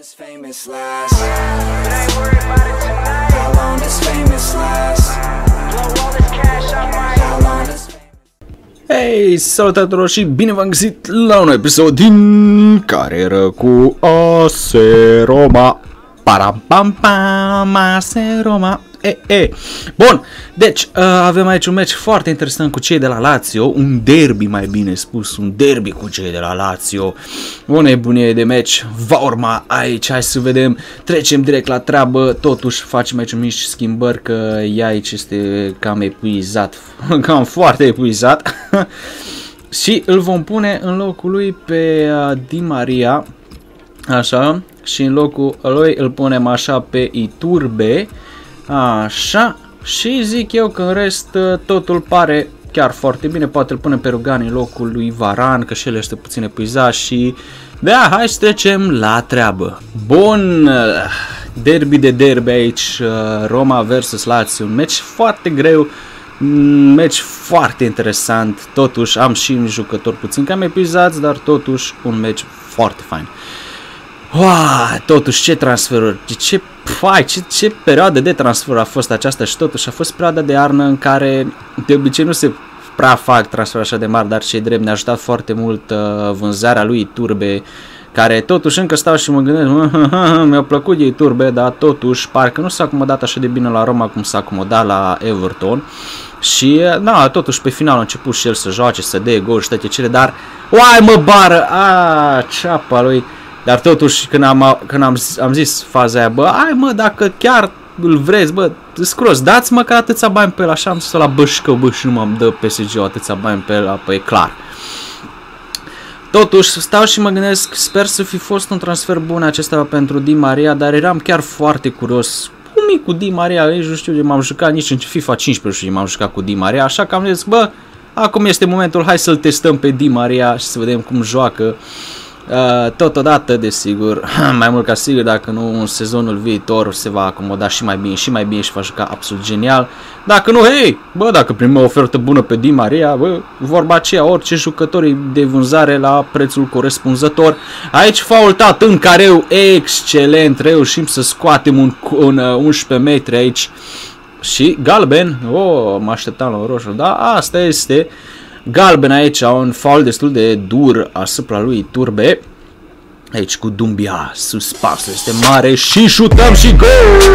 this famous last? But I ain't worried about it tonight. How long this famous last? Blow all this cash on my how long this famous. Hey, salutare tuturor și bine v-am găsit la un episod din carieră cu AS Roma. Param pam pam, AS Roma. Bun, deci avem aici un meci foarte interesant cu cei de la Lazio, un derby mai bine spus, un derby cu cei de la Lazio, o nebunie de meci va urma aici, hai să vedem, trecem direct la treabă, totuși facem aici mici schimbări că ea aici este cam epuizat, cam foarte epuizat și îl vom pune în locul lui pe Di Maria, așa, și în locul lui îl punem așa pe Iturbe. Așa, și zic eu că în rest totul pare chiar foarte bine, poate îl punem pe Rugani în locul lui Varan, că și el este puțin epuizat și da, hai să trecem la treabă. Bun, derby de derby aici, Roma vs Lazio, un meci foarte greu, un meci foarte interesant, totuși am și un jucător puțin cam epuizați, dar totuși un meci foarte fain. Wow, totuși ce transferuri, ce perioadă de transfer a fost aceasta și totuși a fost perioada de iarnă în care de obicei nu se prea fac transferuri așa de mari, dar ce-i drept, ne-a ajutat foarte mult vânzarea lui Iturbe, care totuși încă stau și mă gândesc, mi-a plăcut ei Iturbe, dar totuși parcă nu s-a acomodat așa de bine la Roma cum s-a acomodat la Everton și da, totuși pe final a început și el să joace, să dea gol și toate cele, dar uai mă bară, ceapa lui. Dar totuși când am zis faza aia, bă, hai mă, dacă chiar îl vreți, bă, scros, dați măcar atâția bani pe el, așa am zis la bășcă, bă, și nu m-am dă PSG-ul atâția bani pe el, apă e clar. Totuși, stau și mă gândesc, sper să fi fost un transfer bun acesta pentru Di Maria, dar eram chiar foarte curios. Cum e cu Di Maria, nici nu știu, m-am jucat nici în FIFA 15 și m-am jucat cu Di Maria, așa că am zis, bă, acum este momentul, hai să-l testăm pe Di Maria și să vedem cum joacă. Totodată, desigur, mai mult ca sigur, dacă nu, în sezonul viitor se va acomoda și mai bine și mai bine și va juca absolut genial. Dacă nu, hei, bă, dacă primim o ofertă bună pe Di Maria, bă, vorba aceea, orice jucător de vânzare la prețul corespunzător. Aici faultat în careu, excelent, reușim să scoatem un 11 metri aici și galben, oh, mă așteptam la roșu, dar asta este. Galben aici, un foul destul de dur asupra lui Iturbe. Aici cu Dumbia, suspansul este mare și șutăm și gol!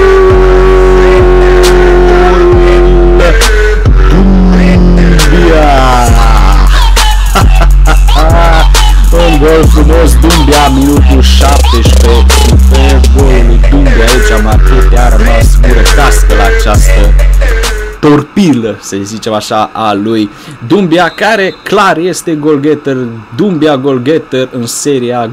Dumbia! Un gol frumos, Dumbia, minutul 17. Pe golul lui Dumbia aici am marcat, iar a rămas gură cască la această torpilă, să zicem așa, a lui Dumbia, care clar este golgetter, Dumbia golgetter în seria,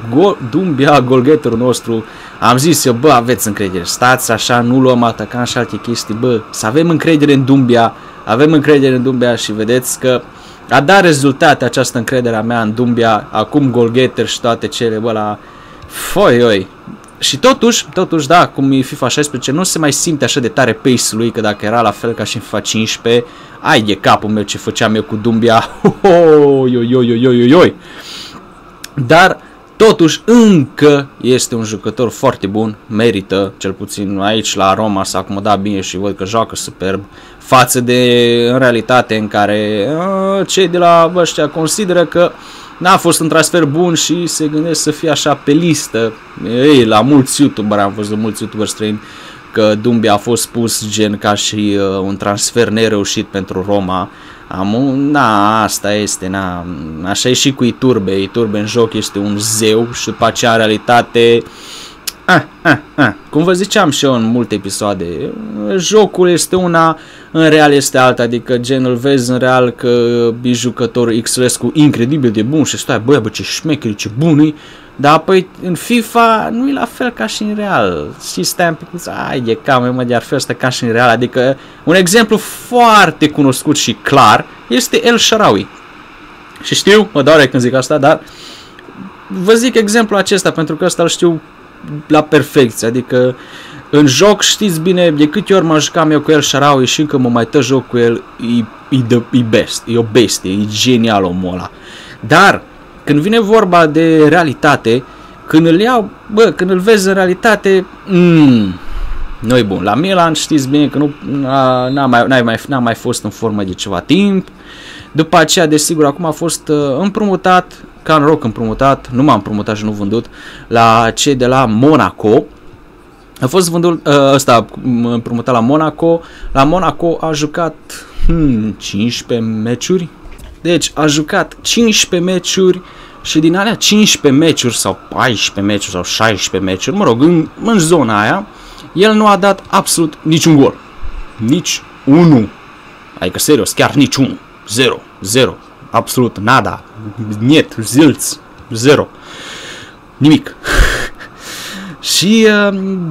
Dumbia golgetterul nostru. Am zis eu, bă, aveți încredere, stați așa, nu luăm atacant și alte chestii, bă, să avem încredere în Dumbia, avem încredere în Dumbia și vedeți că a dat rezultate această încrederea mea în Dumbia, acum golgetter și toate cele, bă, la foioi. Și totuși, da, cum e FIFA 16, nu se mai simte așa de tare pace-ul lui, că dacă era la fel ca și în FIFA 15, ai de capul meu ce făceam eu cu Dumbia, dar totuși încă este un jucător foarte bun, merită, cel puțin aici la Roma s-a acomodat bine și văd că joacă superb, față de în realitate în care cei de la ăștia consideră că n-a fost un transfer bun și se gândesc să fie așa pe listă. Ei, la mulți youtuberi, am văzut mulți youtuberi străini că Dumbia a fost pus gen ca și un transfer nereușit pentru Roma. Na, asta este, na, așa e și cu Iturbe. Iturbe în joc este un zeu și după aceea în realitate, cum vă ziceam și eu în multe episoade, jocul este una, în real este alta, adică genul vezi în real că e jucătorul Xlescu incredibil de bun și stai, bă, ce șmecheri, ce buni, dar apoi în FIFA nu e la fel ca și în real și stai un pic, ai de cam, mă, de-ar fi asta ca și în real, adică un exemplu foarte cunoscut și clar este El Shaarawy și știu, mă doare când zic asta, dar vă zic exemplul acesta pentru că ăsta îl știu la perfecție, adică în joc știți bine, de câte ori mă jucam eu cu El Shaarawy și încă mă mai tă joc cu el, e best, e o bestie, e genial omul ăla. Dar când vine vorba de realitate, Când îl iau, bă, când îl vezi în realitate, nu-i bun. La Milan știți bine că n-a mai fost în formă de ceva timp. După aceea, desigur, acum a fost împrumutat, ca în roc împrumutat, nu m-am împrumutat și nu vândut, la cei de la Monaco. A fost vândut, ăsta împrumutat la Monaco. La Monaco a jucat 15 meciuri. Deci a jucat 15 meciuri și din alea 15 meciuri sau 14 meciuri sau 16 meciuri, mă rog, în zona aia, el nu a dat absolut niciun gol. Nici unul. Adică serios, chiar nici unul. 0, 0, absolut nada, niet, zilți, 0. Nimic. Și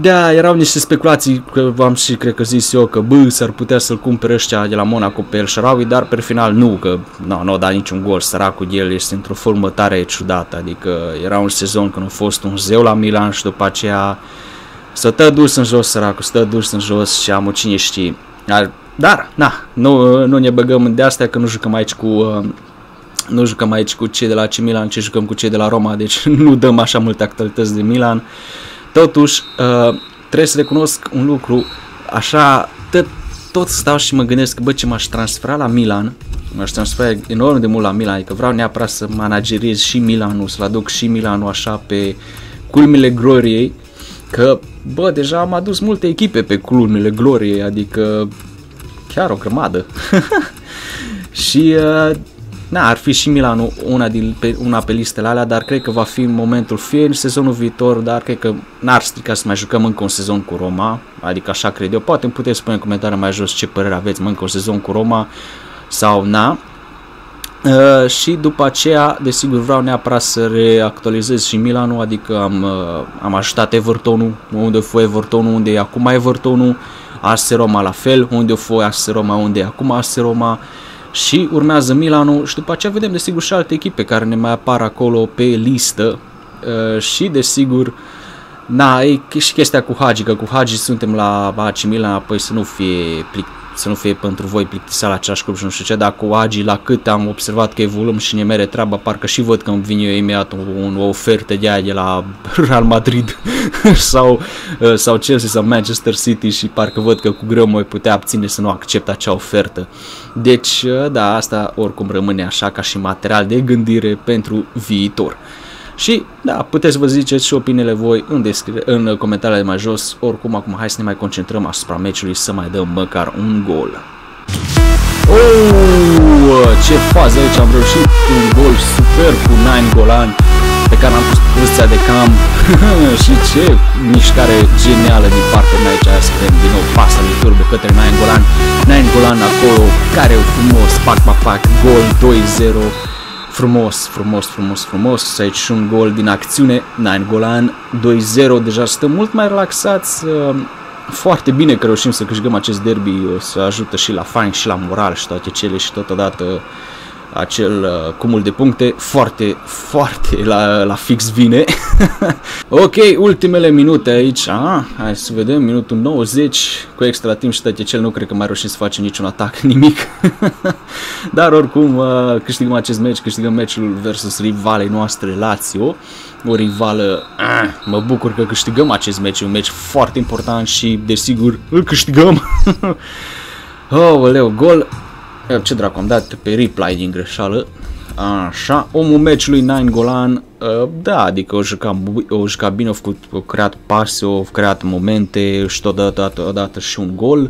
da, erau niște speculații, că v-am și cred că zis eu că bă, s-ar putea să-l cumpere ăștia de la Monaco pe El Shaarawy, dar pe final nu, că n-a dat niciun gol, săracul el este într-o formă tare ciudată, adică era un sezon când a fost un zeu la Milan și după aceea stă dus în jos, săracul, stă dus în jos și am cine știe. Dar, na, nu ne băgăm în de-astea că nu jucăm aici cu... Nu jucăm aici cu cei de la AC Milan, ci jucăm cu cei de la Roma, deci nu dăm așa multe actualități de Milan. Totuși, trebuie să recunosc un lucru, așa, tot stau și mă gândesc că, bă, ce m-aș transfera la Milan, m-aș transfera enorm de mult la Milan, adică vreau neapărat să manageriez și Milanul, să-l aduc și Milanul așa pe culmile gloriei, că, bă, deja am adus multe echipe pe culmile gloriei, adică chiar o grămadă. Și... na, ar fi și Milanul una pe listele alea, dar cred că va fi momentul fie în sezonul viitor, dar cred că n-ar strica să mai jucăm încă un sezon cu Roma, adică așa cred eu. Poate îmi puteți spune în comentarii mai jos ce părere aveți, mă, încă un sezon cu Roma sau na. Și după aceea, desigur, vreau neapărat să reactualizez și Milanul, adică am ajutat Evertonul, unde foi Evertonul, unde e acum Evertonul, AS Roma la fel, unde foi AS Roma, unde e acum AS Roma. Și urmează Milanul și după aceea vedem desigur și alte echipe care ne mai apar acolo pe listă. Și desigur, na, e și chestia cu Hagi, că cu Hagi suntem la AC Milan, apoi să nu fie pentru voi plictiseală același club și nu știu ce, dar cu Hagi la cât am observat că evoluăm și ne mere treaba, parcă și văd că îmi vine eu imediat o ofertă de aia de la Real Madrid sau Chelsea sau Manchester City și parcă văd că cu greu mă putea abține să nu accept acea ofertă. Deci, da, asta oricum rămâne așa ca și material de gândire pentru viitor. Și, da, puteți vă ziceți și opiniile voi în comentariile de mai jos. Oricum, acum hai să ne mai concentrăm asupra meciului, să mai dăm măcar un gol. Oh, ce fază aici! Am reușit un gol super cu Nainggolan, pe care am pus poziția de cam. Și ce mișcare genială din partea mea aici. Suntem din nou pasă lui Iturbe către Nainggolan. Nainggolan acolo, care frumos, pac, gol 2-0. Frumos, frumos, frumos, frumos. Aici și un gol din acțiune. Nainggolan 2-0. Deja suntem mult mai relaxați. Foarte bine că reușim să câștigăm acest derby. O să ajută și la fain și la moral și toate cele și totodată acel cumul de puncte. Foarte, foarte la fix vine. Ok, ultimele minute aici. Hai să vedem. Minutul 90 cu extra timp și toate cele. Nu cred că mai reușim să facem niciun atac, nimic. Dar oricum câștigăm acest meci, câștigăm meciul versus rivalei noastre Lazio. O rivală, mă bucur că câștigăm acest meci, un meci foarte important și desigur îl câștigăm. Aoleu, gol. Ce dracu, am dat pe replay din greșeală. Așa, omul meciului Nainggolan, da, adică o juca bine, a creat pase, a creat momente și totodată și un gol.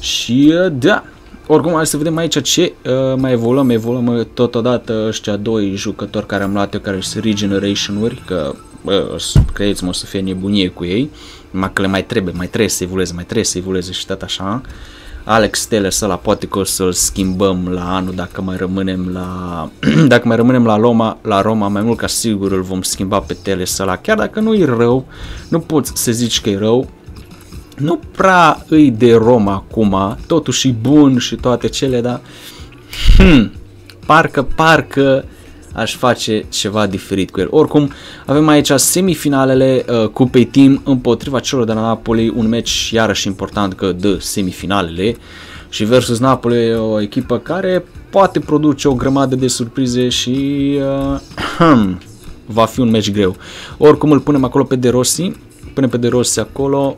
Și da, oricum hai să vedem aici ce mai evoluăm totodată ăștia doi jucători care am luat eu, care sunt regeneration-uri, că credeți-mă o să fie nebunie cu ei, numai că le mai trebuie să evolueze, și tot așa. Alex Telles ăla poate că o să-l schimbăm la anul dacă mai rămânem la Roma, mai mult ca sigur îl vom schimba pe Telles ăla, chiar dacă nu e rău, nu poți să zici că e rău. Nu prea îi de Roma acum, totuși e bun și toate cele, dar parcă aș face ceva diferit cu el. Oricum, avem aici semifinalele Cupei Team împotriva celor de la Napoli, un meci iarăși important că dă semifinalele și versus Napoli, o echipă care poate produce o grămadă de surprize și va fi un meci greu. Oricum îl punem acolo pe De Rossi, punem pe De Rossi acolo.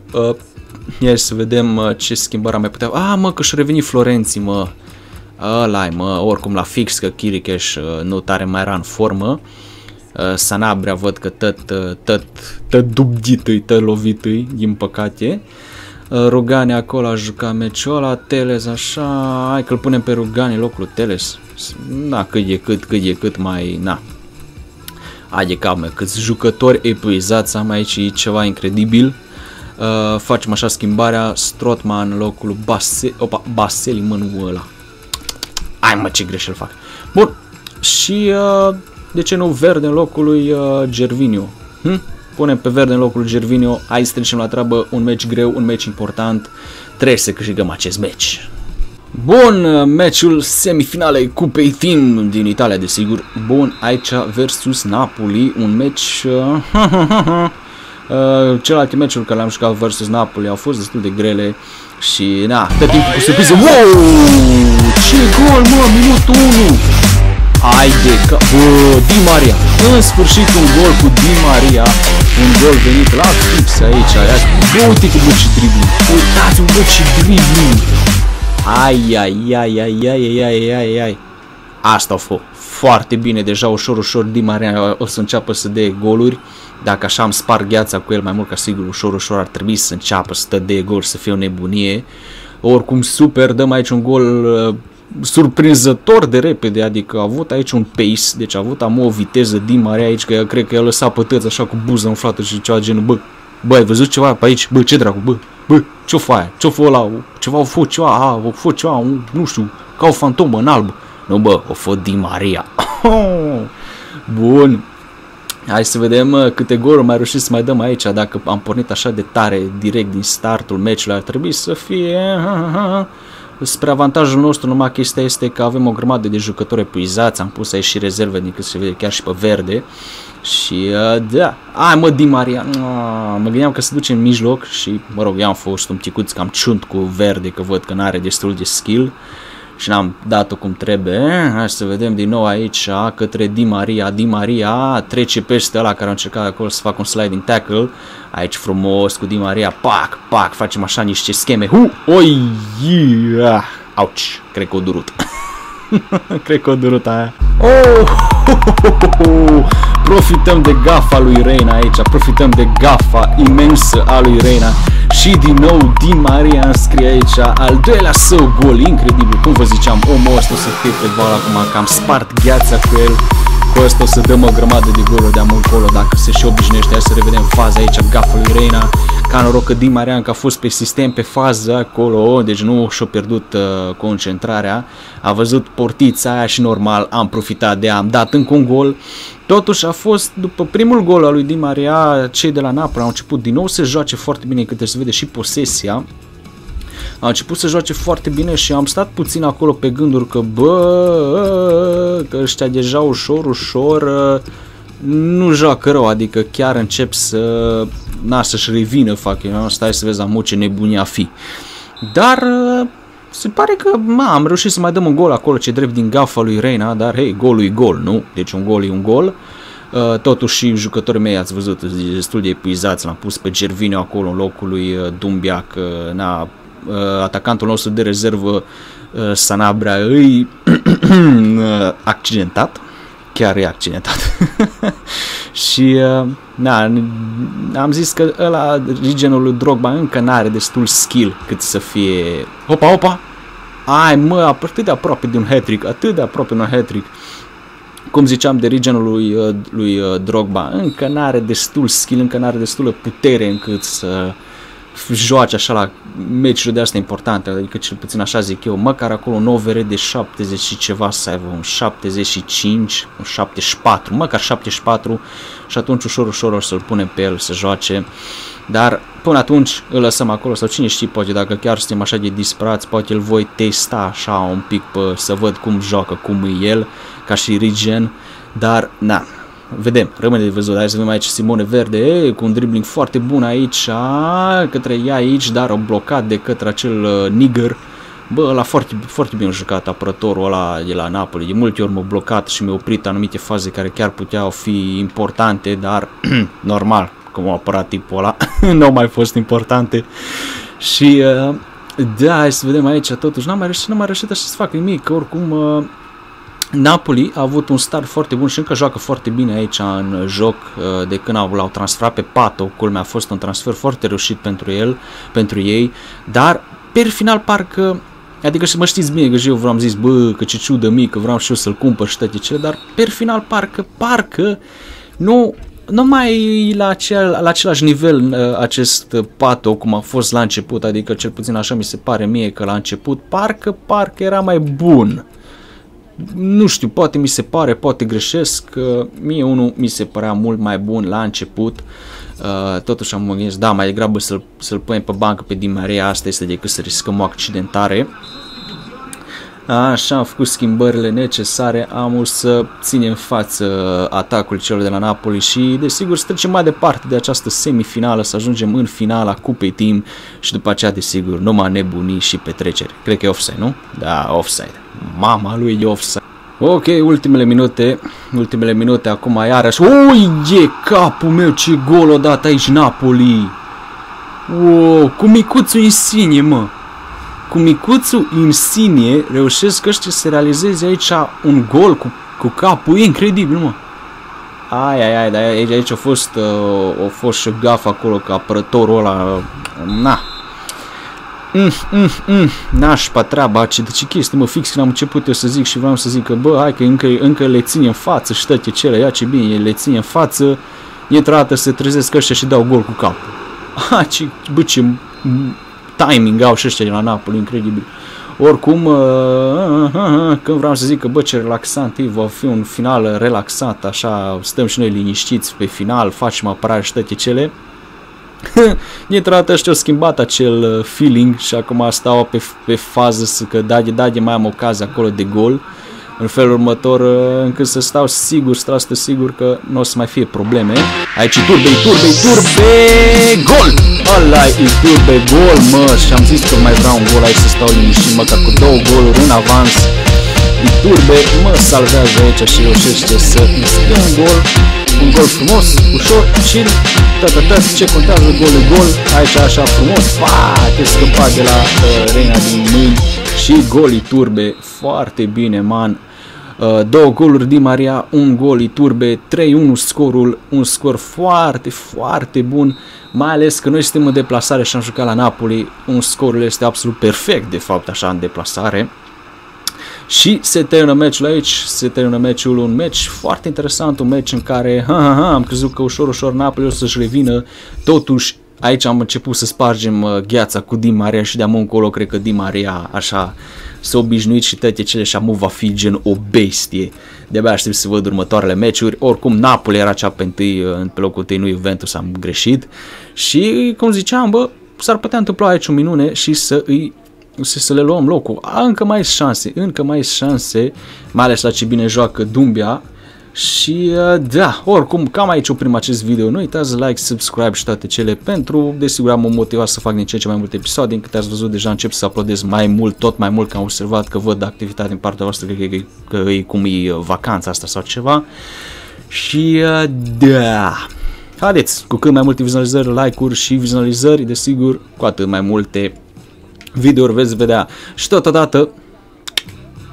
Iar să vedem ce schimbare am mai putea. A, mă, că și reveni Florenții, mă. Ăla-i, mă, oricum la fix, că Chiriches nu tare mai era în formă. Sanabria văd că tot dubditui, tot lovitui, din păcate. Rugani acolo a jucat meciul ăla, Teles așa, hai că-l punem pe Rugani în locul Teles. Da, cât e cât mai, na. Adică, mă, câți jucători epuizați am aici, e ceva incredibil. Facem așa schimbarea, Strootman în locul Baseli, mânul ăla. Ai, mă, ce greșel fac. Bun, și de ce nu Verde în locul lui Gervinho? Punem pe Verde în locul lui Gervinho, hai să trecem la treabă, un meci greu, un meci important, trebuie să câștigăm acest meci. Bun, meciul semifinalei Cupei Team din Italia, desigur. Bun, aici versus Napoli, un meci... celelalte meciuri care le-am jucat versus Napoli au fost destul de grele și na, tot timpul cu surpriză. Wow! Ce gol, mă, minutul 1! Haide că... Di Maria! În sfârșit un gol cu Di Maria, un gol venit la tips aici, aia. Uite cât bă ce dribling! Uitați-vă bă ce dribling! Ai. Asta a fost foarte bine, deja ușor Di Maria o să înceapă să dea goluri. Dacă așa am spart gheața cu el, mai mult ca sigur ușor ar trebui să înceapă să dea gol, să fie o nebunie. Oricum super, dăm aici un gol surprinzător de repede, adică a avut aici un pace, deci a avut o viteză Di Maria aici, că cred că i-a lăsat pe tăți așa cu buza umflată și ceva genul, bă, ai văzut ceva pe aici, bă, ce dracu, bă, ce-o fă aia, ce-o fă ăla, ceva, o fă ceva, nu știu, ca o fantomă în alb. Nu, bă, o fă Di Maria. Bun. Hai să vedem câte goluri mai reușit să mai dăm aici. Dacă am pornit așa de tare direct din startul meciului, ar trebui să fie spre avantajul nostru. Numai chestia este că avem o grămadă de jucători epuizați. Am pus aici și rezerve, din cât se vede, chiar și pe Verde. Și da, mă, Di Maria, mă gândeam că se duce în mijloc. Și mă rog, eu am fost un ticuț cam ciunt cu Verde, că văd că n-are destul de skill și n-am dat-o cum trebuie. Hai să vedem din nou aici către Di Maria. Di Maria trece peste ăla care a încercat acolo să facă un sliding tackle. Aici frumos cu Di Maria. Pac. Facem așa niște scheme. Auci. Cred că o durut. Cred că o durut aia. Profităm de gafa lui Reina aici. Profităm de gafa imensă a lui Reina. Și din nou Di Maria înscrie aici al doilea său gol, incredibil, cum vă ziceam, omul ăsta o să fie pe val acum, că am spart gheața cu el, cu ăsta o să dăm o grămadă de goluri de-am încolo, dacă se și obișnuiește. Hai să revedem faza aici, gaful lui Reina, ca noroc că Di Maria încă a fost pe sistem, pe fază acolo, deci nu și-a pierdut concentrarea, a văzut portița aia și normal am profitat de ea, am dat încă un gol. Totuși a fost, după primul gol al lui Di Maria, cei de la Napoli au început din nou să joace foarte bine, câte se vede și posesia. A început să joace foarte bine și am stat puțin acolo pe gânduri că că ăștia deja ușor nu joacă rău, adică chiar încep să, na, să-și revină, fac eu, stai să vezi amu ce nebunie a fi. Dar se pare că am reușit să mai dăm un gol acolo, ce drept din gafa lui Reina, dar hei, golul e gol, nu? Deci un gol e un gol. Totuși jucătorii mei, ați văzut, destul de epuizați, l-am pus pe Gervinho acolo în locul lui Dumbia, că na, atacantul nostru de rezervă Sanabria îi accidentat, chiar e accidentat. Și na, am zis că ăla, genul lui Drogba, încă n-are destul skill cât să fie. Opa! Ai, mă, atât de aproape de un hat-trick, cum ziceam, de genul lui Drogba, încă n-are destul skill, încă n-are destulă putere încât să joace așa la meciuri de astea importante, adică cel puțin așa zic eu, măcar acolo un over de 70 și ceva să aibă, un 75, un 74, măcar 74, și atunci ușor o să-l punem pe el să joace, dar până atunci îl lăsăm acolo sau cine știe, poate dacă chiar suntem așa de disperați, poate îl voi testa așa un pic să văd cum joacă, cum e el, ca și regen, dar na. Vedem, rămâne de văzut. Hai să vedem aici Simone Verde cu un dribbling foarte bun aici către ea aici, dar blocat de către acel nigger Bă, ăla foarte, foarte bine jucat, apărătorul ăla de la Napoli. De multe ori m-a blocat și mi-a oprit anumite faze care chiar puteau fi importante, dar normal, cum a apărat tipul ăla, nu au mai fost importante. Și da, hai să vedem aici, totuși n-am mai reușit, așa să fac nimic, că oricum Napoli a avut un start foarte bun și încă joacă foarte bine aici în joc de când l-au transferat pe Pato. Culmea, a fost un transfer foarte reușit pentru el, pentru ei, dar pe final parcă, adică și mă știți bine că eu v-am zis, bă, că ce ciudă mică, vreau și eu să-l cumpăr și toate cele, dar pe final parcă nu mai la același nivel acest Pato cum a fost la început, adică cel puțin așa mi se pare mie că la început parcă era mai bun. Nu știu, poate mi se pare, poate greșesc, că mie unul mi se părea mult mai bun la început. Totuși am gândit, da, mai degrabă să-l punem pe bancă pe Di Maria, asta este, decât să riscăm o accidentare. Așa, am făcut schimbările necesare, am să ținem față atacul celor de la Napoli și desigur să trecem mai departe de această semifinală, să ajungem în finala Cupei Team și după aceea desigur numai nebunii și petreceri. Cred că e offside, nu? Da, offside. Mama lui de offside. Ok, ultimele minute acum iarăși. Ui, e capul meu, ce gol o dat aici Napoli. Wow, cu micuțul Insigne, mă. Cu micuțul Insigne reușesc ăștia să realizeze aici un gol cu capul, e incredibil, mă. Ai, dar aici a fost și gafă acolo, că apărătorul ăla, na. Nașpa treaba, ce chestie, mă, fix când am început eu să zic și vreau să zic că, bă, hai că încă le ține în față și toate cele, ia ce bine, le ține în față, dintr-o dată se trezesc ăștia și dau gol cu capul. A, ce, bă, ce timing au și ăștia de la Napoli, incredibil. Oricum, când vreau să zic că, bă, ce relaxant e, va fi un final relaxat, așa, stăm și noi liniștiți pe final, facem apărare și toate cele. Dintr-o dată ăștia au schimbat acel feeling și acum stau pe fază să că da, mai am ocazie acolo de gol. În felul următor, încât să stau sigur, că nu o să mai fie probleme. Aici Iturbe, gol! Ăla e Iturbe, gol, mă! Și am zis că mai vreau un gol, aici să stau liniștit, măcar cu două goluri în avans. Iturbe mă salvează aici și reușește să îmi scrie un gol. Un gol frumos, ușor, chill, ce contează golul, gol, aici așa frumos, te scăpa de la Reina din mâini. Și gol Iturbe, foarte bine, man. Două goluri Di Maria, un gol Iturbe, 3-1 scorul, un scor foarte, foarte bun, mai ales că noi suntem în deplasare și am jucat la Napoli, un scorul este absolut perfect, de fapt, așa, în deplasare. Și se termină meciul aici, un meci foarte interesant, un meci în care am crezut că ușor Napoli o să-și revină, totuși aici am început să spargem gheața cu Di Maria și de-am încolo cred că Di Maria așa s-a obișnuit și toate cele și acum va fi gen o bestie. De-abia aștept să văd următoarele meciuri. Oricum Napoli era cea pe locul 1, nu Juventus, am greșit. Și cum ziceam, bă, s-ar putea întâmpla aici o minune și să le luăm locul. Încă mai sunt șanse, mai ales la ce bine joacă Dumbia. Și da, oricum cam aici oprim acest video. Nu uitați like, subscribe și toate cele pentru, desigur, am o motivat să fac din ce în ce mai multe episoade. Din câte ați văzut, deja încep să uploadez mai mult, tot mai mult, că am observat că văd activitate din partea voastră, că e cum e vacanța asta sau ceva. Și da, haideți, cu cât mai multe vizualizări, like-uri și vizualizări, desigur, cu atât mai multe video-uri veți vedea. Și totodată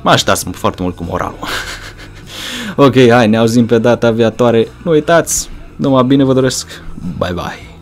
mă ajutați foarte mult cu moralul. Ok, hai, ne auzim pe data viitoare. Nu uitați, numai bine vă doresc. Bye bye.